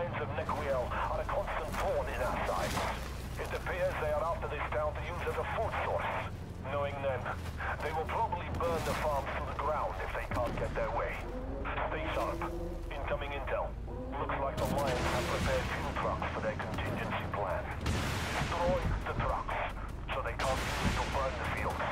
Sons of Nequiel are a constant thorn in our sides. It appears they are after this town to use as a food source. Knowing them, they will probably burn the farms to the ground if they can't get their way. Stay sharp. Incoming intel. Looks like the Lions have prepared fuel trucks for their contingency plan. Destroy the trucks, so they can't use to burn the fields.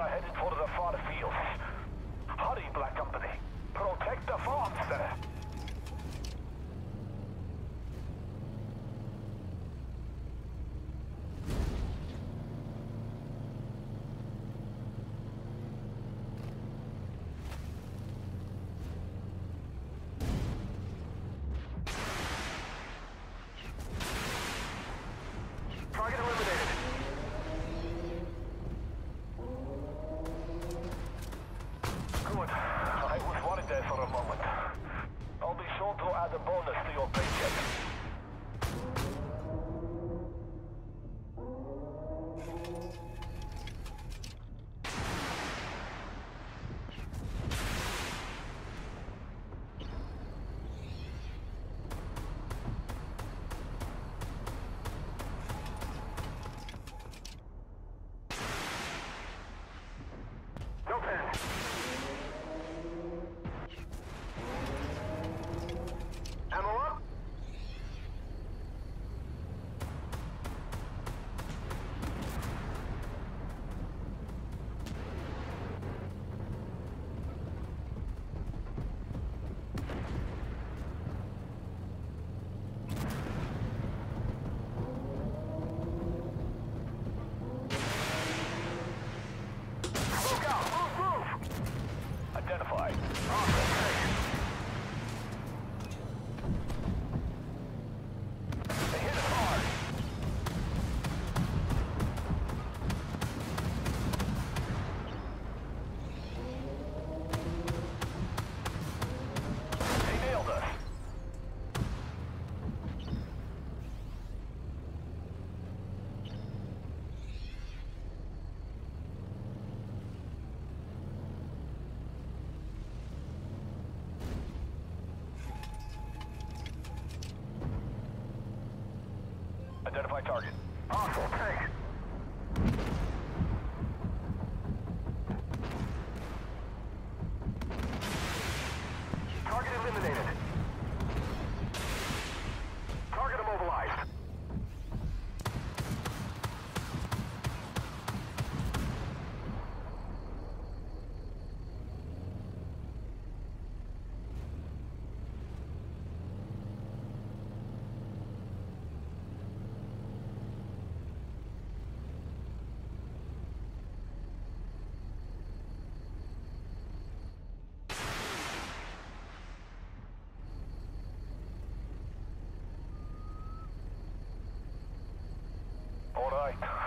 Are headed for the far fields. Hurry, Black Company. Protect the farms there. right.